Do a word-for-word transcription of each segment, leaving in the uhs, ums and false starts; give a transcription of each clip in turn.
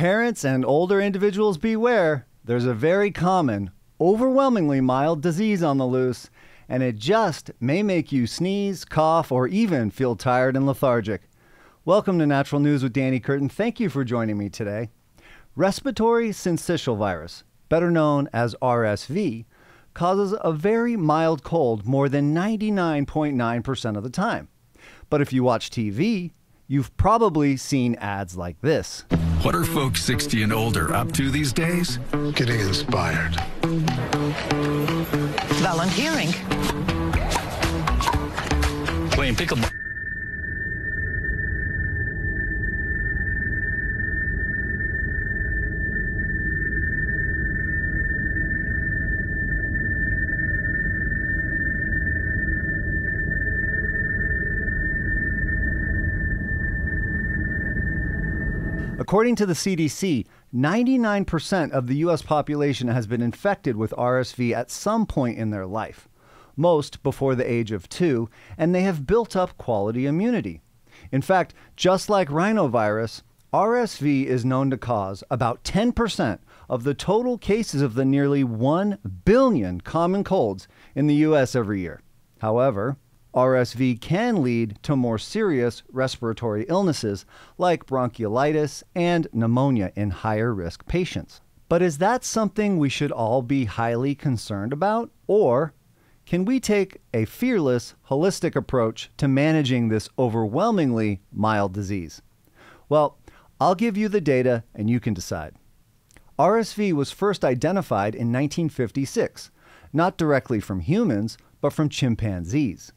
Parents and older individuals beware. There's a very common, overwhelmingly mild disease on the loose, and it just may make you sneeze, cough, or even feel tired and lethargic. Welcome to Natural News with Danny Curtin. Thank you for joining me today. Respiratory syncytial virus, better known as R S V, causes a very mild cold more than ninety-nine point nine percent of the time. But if you watch T V, you've probably seen ads like this. What are folks sixty and older up to these days? Getting inspired. Volunteering. Playing pickleball. According to the C D C, ninety-nine percent of the U S population has been infected with R S V at some point in their life, most before the age of two, and they have built up quality immunity. In fact, just like rhinovirus, R S V is known to cause about ten percent of the total cases of the nearly one billion common colds in the U S every year. However, R S V can lead to more serious respiratory illnesses like bronchiolitis and pneumonia in higher risk patients. But is that something we should all be highly concerned about? Or can we take a fearless, holistic approach to managing this overwhelmingly mild disease? Well, I'll give you the data and you can decide. R S V was first identified in nineteen fifty-six, not directly from humans, but from chimpanzees.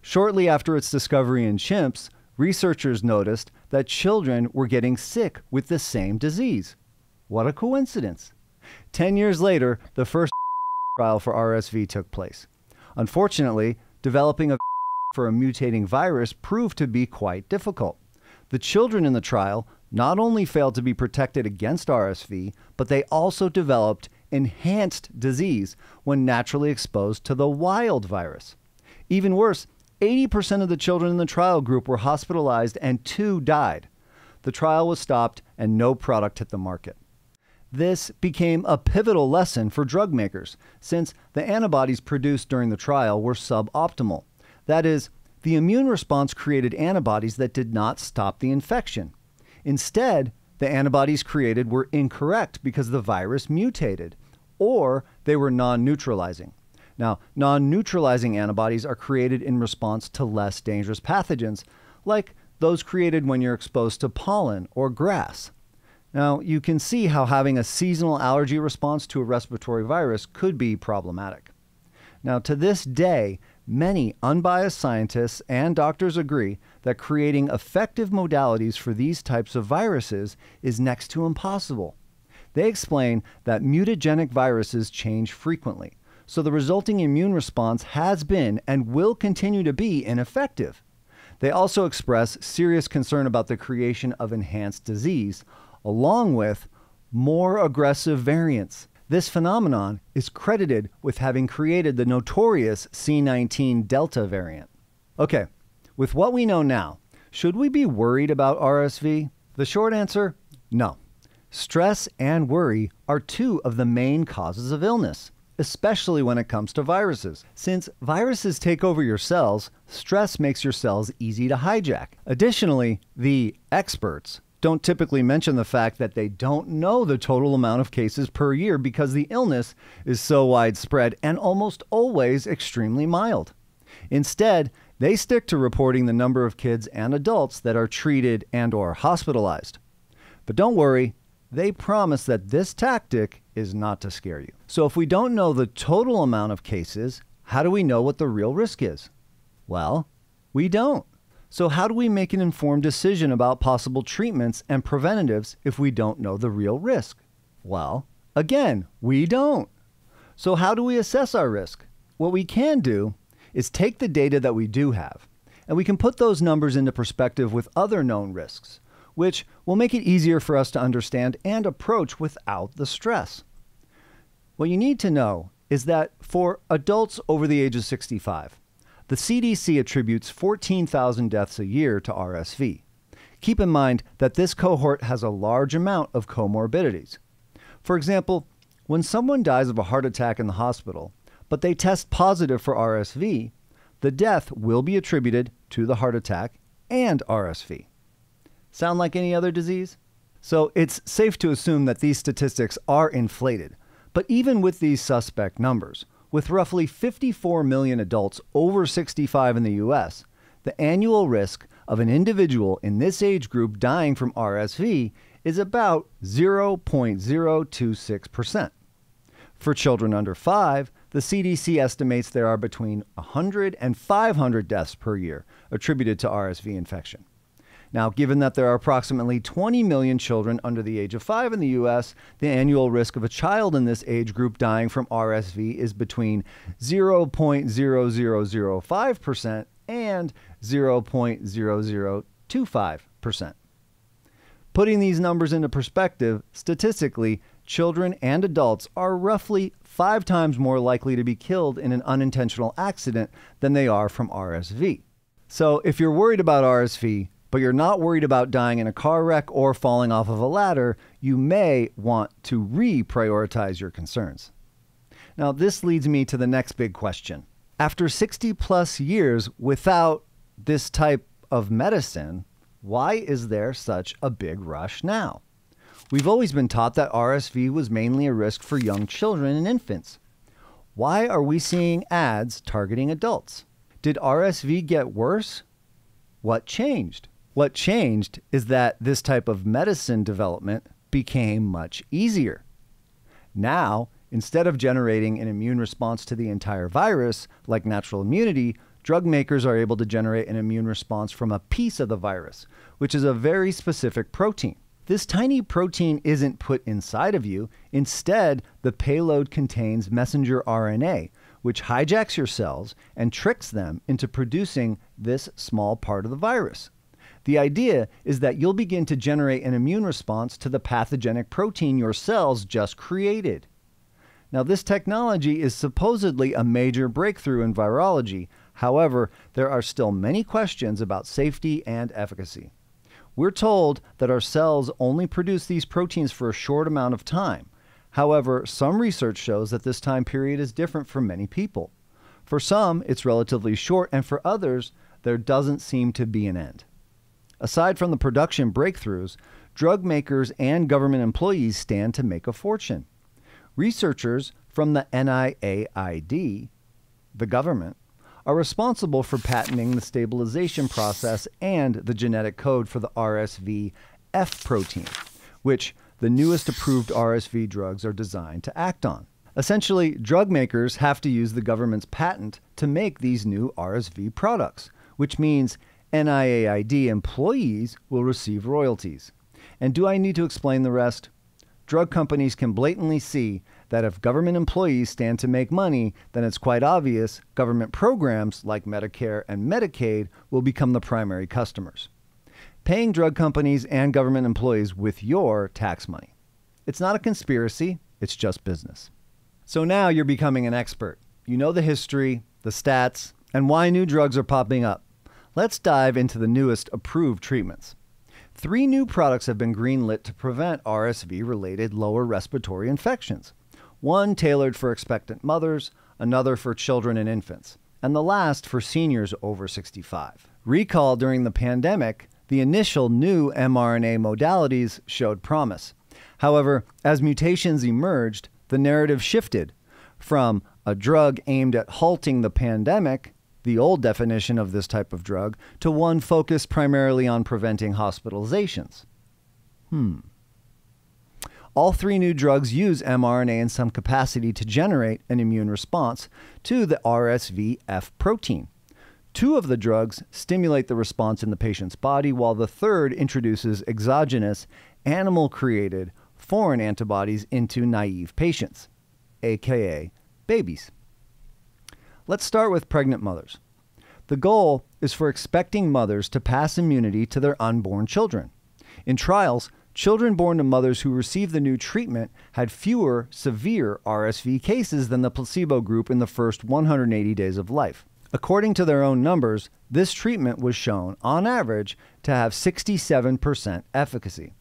Shortly after its discovery in chimps, researchers noticed that children were getting sick with the same disease. What a coincidence. Ten years later, the first trial for R S V took place. Unfortunately, developing a for a mutating virus proved to be quite difficult. The children in the trial not only failed to be protected against R S V, but they also developed enhanced disease when naturally exposed to the wild virus. Even worse, eighty percent of the children in the trial group were hospitalized and two died. The trial was stopped and no product hit the market. This became a pivotal lesson for drug makers, since the antibodies produced during the trial were suboptimal. That is, the immune response created antibodies that did not stop the infection. Instead, the antibodies created were incorrect because the virus mutated, or they were non-neutralizing. Now, non-neutralizing antibodies are created in response to less dangerous pathogens, like those created when you're exposed to pollen or grass. Now, you can see how having a seasonal allergy response to a respiratory virus could be problematic. Now, to this day, many unbiased scientists and doctors agree that creating effective modalities for these types of viruses is next to impossible. They explain that mutagenic viruses change frequently, so the resulting immune response has been and will continue to be ineffective. They also express serious concern about the creation of enhanced disease, along with more aggressive variants. This phenomenon is credited with having created the notorious C nineteen Delta variant. Okay, with what we know now, should we be worried about R S V? The short answer, no. Stress and worry are two of the main causes of illness, especially when it comes to viruses. Since viruses take over your cells, stress makes your cells easy to hijack. Additionally, the experts don't typically mention the fact that they don't know the total amount of cases per year because the illness is so widespread and almost always extremely mild. Instead, they stick to reporting the number of kids and adults that are treated and or hospitalized. But don't worry, they promise that this tactic is not to scare you. So if we don't know the total amount of cases, how do we know what the real risk is? Well, we don't. So how do we make an informed decision about possible treatments and preventatives if we don't know the real risk? Well, again, we don't. So how do we assess our risk? What we can do is take the data that we do have, and we can put those numbers into perspective with other known risks, which will make it easier for us to understand and approach without the stress. What you need to know is that for adults over the age of sixty-five, the C D C attributes fourteen thousand deaths a year to R S V. Keep in mind that this cohort has a large amount of comorbidities. For example, when someone dies of a heart attack in the hospital, but they test positive for R S V, the death will be attributed to the heart attack and R S V. Sound like any other disease? So it's safe to assume that these statistics are inflated. But even with these suspect numbers, with roughly fifty-four million adults over sixty-five in the U S, the annual risk of an individual in this age group dying from R S V is about zero point zero two six percent. For children under five, the C D C estimates there are between one hundred and five hundred deaths per year attributed to R S V infection. Now, given that there are approximately twenty million children under the age of five in the U S, the annual risk of a child in this age group dying from R S V is between zero point zero zero zero five percent and zero point zero zero two five percent. Putting these numbers into perspective, statistically, children and adults are roughly five times more likely to be killed in an unintentional accident than they are from R S V. So if you're worried about R S V, but you're not worried about dying in a car wreck or falling off of a ladder, you may want to reprioritize your concerns. Now, this leads me to the next big question. After sixty plus years without this type of medicine, why is there such a big rush now? We've always been taught that R S V was mainly a risk for young children and infants. Why are we seeing ads targeting adults? Did R S V get worse? What changed? What changed is that this type of medicine development became much easier. Now, instead of generating an immune response to the entire virus, like natural immunity, drug makers are able to generate an immune response from a piece of the virus, which is a very specific protein. This tiny protein isn't put inside of you. Instead, the payload contains messenger R N A, which hijacks your cells and tricks them into producing this small part of the virus. The idea is that you'll begin to generate an immune response to the pathogenic protein your cells just created. Now, this technology is supposedly a major breakthrough in virology. However, there are still many questions about safety and efficacy. We're told that our cells only produce these proteins for a short amount of time. However, some research shows that this time period is different for many people. For some, it's relatively short, and for others, there doesn't seem to be an end. Aside from the production breakthroughs, drug makers and government employees stand to make a fortune. Researchers from the N I A I D, the government, are responsible for patenting the stabilization process and the genetic code for the R S V F protein, which the newest approved R S V drugs are designed to act on. Essentially, drug makers have to use the government's patent to make these new R S V products, which means N I A I D employees will receive royalties. And do I need to explain the rest? Drug companies can blatantly see that if government employees stand to make money, then it's quite obvious government programs like Medicare and Medicaid will become the primary customers. Paying drug companies and government employees with your tax money. It's not a conspiracy, it's just business. So now you're becoming an expert. You know the history, the stats, and why new drugs are popping up. Let's dive into the newest approved treatments. Three new products have been greenlit to prevent R S V-related lower respiratory infections. One tailored for expectant mothers, another for children and infants, and the last for seniors over sixty-five. Recall during the pandemic, the initial new mRNA modalities showed promise. However, as mutations emerged, the narrative shifted from a drug aimed at halting the pandemic, the old definition of this type of drug, to one focused primarily on preventing hospitalizations. Hmm. All three new drugs use mRNA in some capacity to generate an immune response to the R S V F protein. Two of the drugs stimulate the response in the patient's body, while the third introduces exogenous, animal-created foreign antibodies into naive patients, aka babies. Let's start with pregnant mothers. The goal is for expecting mothers to pass immunity to their unborn children. In trials, children born to mothers who received the new treatment had fewer severe R S V cases than the placebo group in the first one hundred eighty days of life. According to their own numbers, this treatment was shown, on average, to have sixty-seven percent efficacy.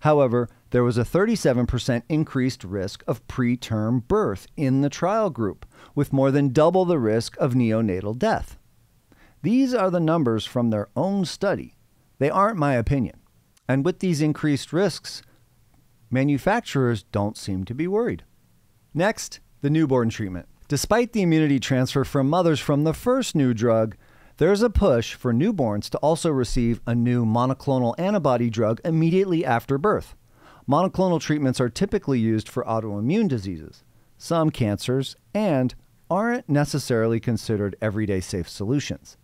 However, there was a thirty-seven percent increased risk of preterm birth in the trial group, with more than double the risk of neonatal death. These are the numbers from their own study. They aren't my opinion. And with these increased risks, manufacturers don't seem to be worried. Next, the newborn treatment. Despite the immunity transfer from mothers from the first new drug, there's a push for newborns to also receive a new monoclonal antibody drug immediately after birth. Monoclonal treatments are typically used for autoimmune diseases, some cancers, and aren't necessarily considered everyday safe solutions.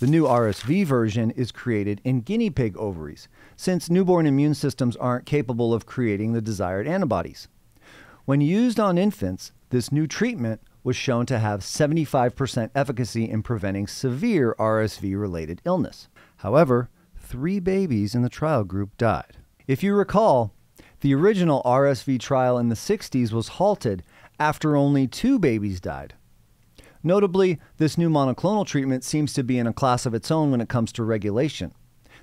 The new R S V version is created in guinea pig ovaries, since newborn immune systems aren't capable of creating the desired antibodies. When used on infants, this new treatment was shown to have seventy-five percent efficacy in preventing severe R S V-related illness. However, three babies in the trial group died. If you recall, the original R S V trial in the sixties was halted after only two babies died. Notably, this new monoclonal treatment seems to be in a class of its own when it comes to regulation.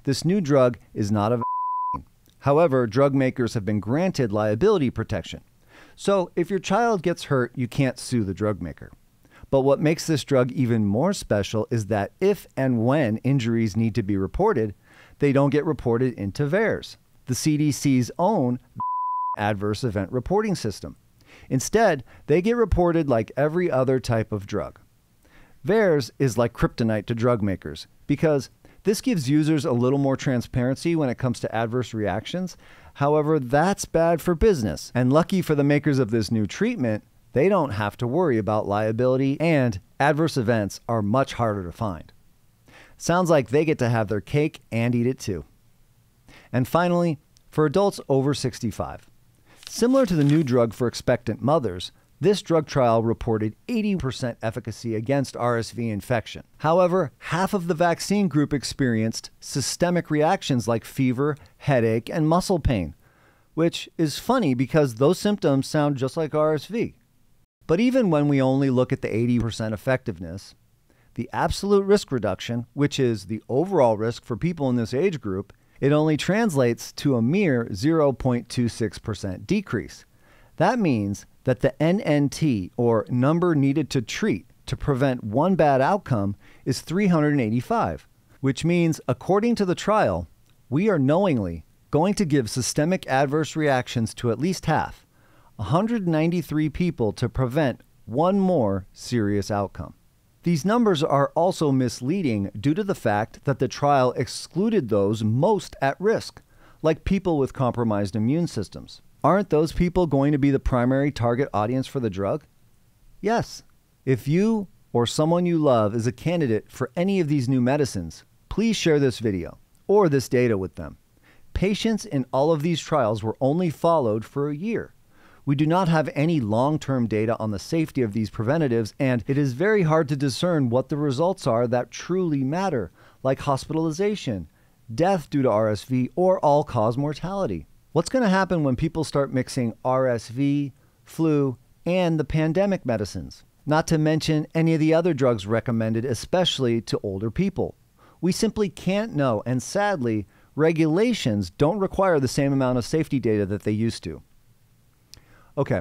This new drug is not a vaccine. However, drug makers have been granted liability protection. So if your child gets hurt, you can't sue the drug maker. But what makes this drug even more special is that if and when injuries need to be reported, they don't get reported into VAERS, the C D C's own adverse event reporting system. Instead, they get reported like every other type of drug. VAERS is like kryptonite to drug makers because this gives users a little more transparency when it comes to adverse reactions. However, that's bad for business. And lucky for the makers of this new treatment, they don't have to worry about liability, and adverse events are much harder to find. Sounds like they get to have their cake and eat it too. And finally, for adults over sixty-five. Similar to the new drug for expectant mothers, this drug trial reported eighty percent efficacy against R S V infection. However, half of the vaccine group experienced systemic reactions like fever, headache, and muscle pain, which is funny because those symptoms sound just like R S V. But even when we only look at the eighty percent effectiveness, the absolute risk reduction, which is the overall risk for people in this age group, it only translates to a mere zero point two six percent decrease. That means that the N N T, or number needed to treat to prevent one bad outcome, is three hundred eighty-five, which means, according to the trial, we are knowingly going to give systemic adverse reactions to at least half, one hundred ninety-three people, to prevent one more serious outcome. These numbers are also misleading due to the fact that the trial excluded those most at risk, like people with compromised immune systems. Aren't those people going to be the primary target audience for the drug? Yes. If you or someone you love is a candidate for any of these new medicines, please share this video or this data with them. Patients in all of these trials were only followed for a year. We do not have any long-term data on the safety of these preventatives, and it is very hard to discern what the results are that truly matter, like hospitalization, death due to R S V, or all-cause mortality. What's going to happen when people start mixing R S V, flu, and the pandemic medicines? Not to mention any of the other drugs recommended, especially to older people. We simply can't know, and sadly, regulations don't require the same amount of safety data that they used to. Okay,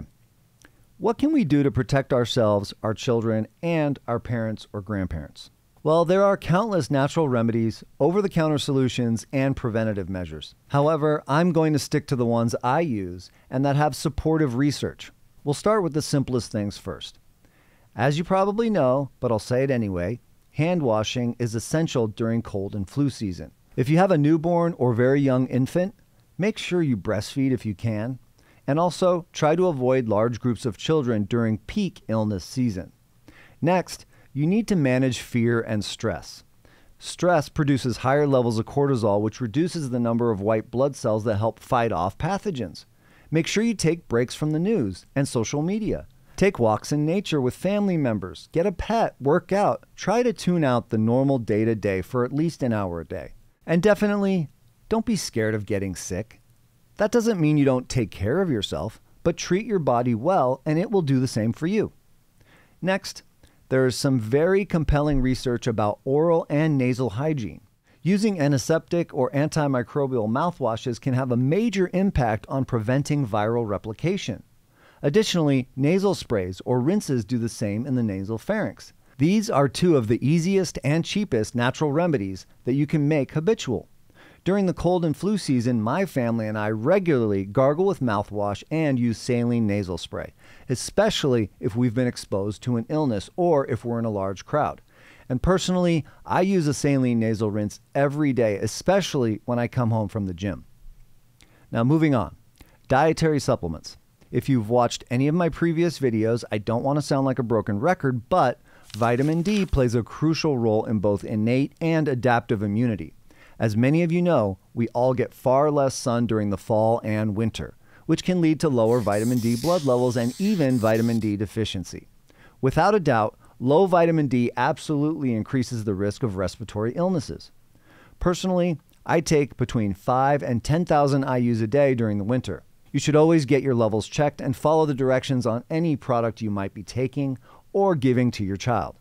what can we do to protect ourselves, our children, and our parents or grandparents? Well, there are countless natural remedies, over-the-counter solutions, and preventative measures. However, I'm going to stick to the ones I use and that have supportive research. We'll start with the simplest things first. As you probably know, but I'll say it anyway, hand washing is essential during cold and flu season. If you have a newborn or very young infant, make sure you breastfeed if you can, and also try to avoid large groups of children during peak illness season. Next, you need to manage fear and stress. Stress produces higher levels of cortisol, which reduces the number of white blood cells that help fight off pathogens. Make sure you take breaks from the news and social media. Take walks in nature with family members. Get a pet, work out. Try to tune out the normal day-to-day for at least an hour a day. And definitely, don't be scared of getting sick. That doesn't mean you don't take care of yourself, but treat your body well and it will do the same for you. Next, There is some very compelling research about oral and nasal hygiene. Using antiseptic or antimicrobial mouthwashes can have a major impact on preventing viral replication. Additionally, nasal sprays or rinses do the same in the nasal pharynx. These are two of the easiest and cheapest natural remedies that you can make habitual. During the cold and flu season, my family and I regularly gargle with mouthwash and use saline nasal spray, especially if we've been exposed to an illness or if we're in a large crowd. And personally, I use a saline nasal rinse every day, especially when I come home from the gym. Now moving on, dietary supplements. If you've watched any of my previous videos, I don't want to sound like a broken record, but vitamin D plays a crucial role in both innate and adaptive immunity. As many of you know, we all get far less sun during the fall and winter, which can lead to lower vitamin D blood levels and even vitamin D deficiency. Without a doubt, low vitamin D absolutely increases the risk of respiratory illnesses. Personally, I take between five and ten thousand I U's a day during the winter. You should always get your levels checked and follow the directions on any product you might be taking or giving to your child.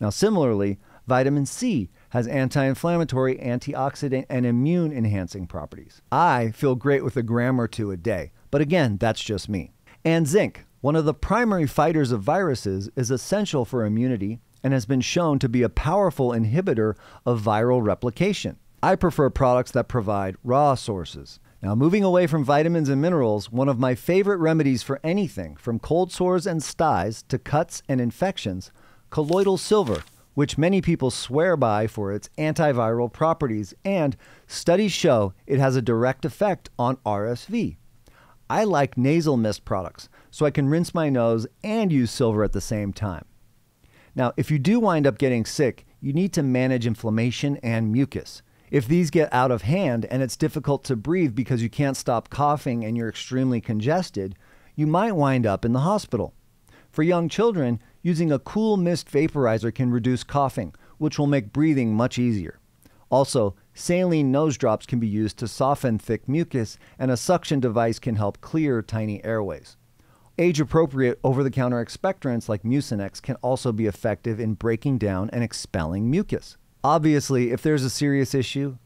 Now similarly, vitamin C has anti-inflammatory, antioxidant, and immune-enhancing properties. I feel great with a gram or two a day, but again, that's just me. And zinc, one of the primary fighters of viruses, is essential for immunity and has been shown to be a powerful inhibitor of viral replication. I prefer products that provide raw sources. Now, moving away from vitamins and minerals, one of my favorite remedies for anything from cold sores and styes to cuts and infections, colloidal silver, which many people swear by for its antiviral properties, and studies show it has a direct effect on R S V. I like nasal mist products, so I can rinse my nose and use silver at the same time. Now, if you do wind up getting sick, you need to manage inflammation and mucus. If these get out of hand and it's difficult to breathe because you can't stop coughing and you're extremely congested, you might wind up in the hospital. For young children, using a cool mist vaporizer can reduce coughing, which will make breathing much easier. Also, saline nose drops can be used to soften thick mucus, and a suction device can help clear tiny airways. Age-appropriate over-the-counter expectorants like Mucinex can also be effective in breaking down and expelling mucus. Obviously, if there's a serious issue,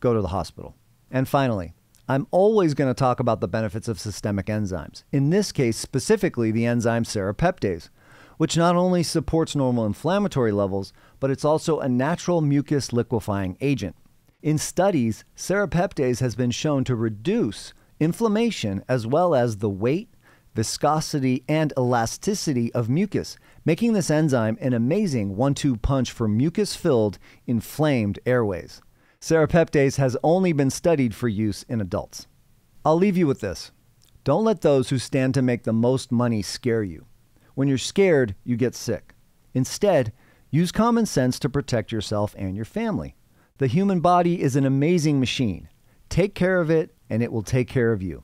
go to the hospital. And finally, I'm always going to talk about the benefits of systemic enzymes, in this case specifically the enzyme serrapeptase, which not only supports normal inflammatory levels, but it's also a natural mucus liquefying agent. In studies, serrapeptase has been shown to reduce inflammation as well as the weight, viscosity, and elasticity of mucus, making this enzyme an amazing one two punch for mucus-filled, inflamed airways. Serrapeptase has only been studied for use in adults. I'll leave you with this. Don't let those who stand to make the most money scare you. When you're scared, you get sick. Instead, use common sense to protect yourself and your family. The human body is an amazing machine. Take care of it, and it will take care of you.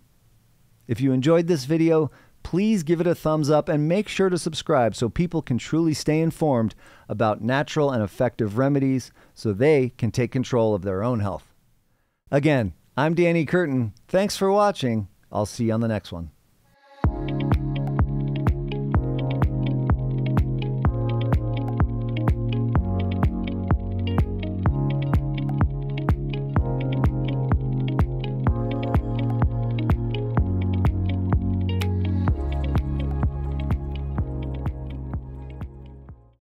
If you enjoyed this video, please give it a thumbs up and make sure to subscribe so people can truly stay informed about natural and effective remedies so they can take control of their own health. Again, I'm Danny Curtin. Thanks for watching. I'll see you on the next one.